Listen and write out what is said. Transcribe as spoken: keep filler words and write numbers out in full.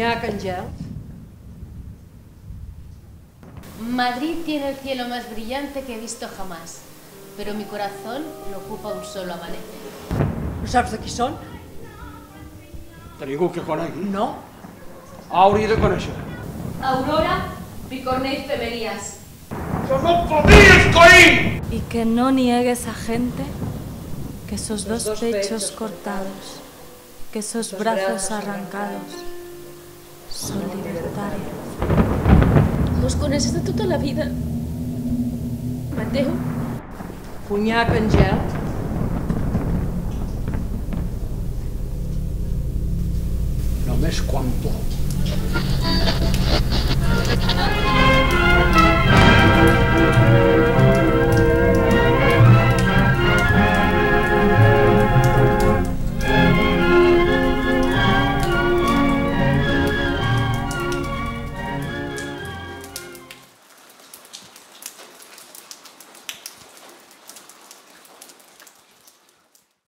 conyac en gel. Madrid tiene el cielo más brillante que he visto jamás, pero mi corazón lo ocupa un solo amanecer. No saps de qui són? De ningú que conegui. No. Hauria de conèixer. Aurora Picornell Femenías. ¡Que no podías coir! Y que no niegues a gente que esos dos, dos pechos, pechos cortados, que esos brazos arrancados, son libertarios. Los conoces de toda la vida. Mateu. Punyac en gel. Només quan plou.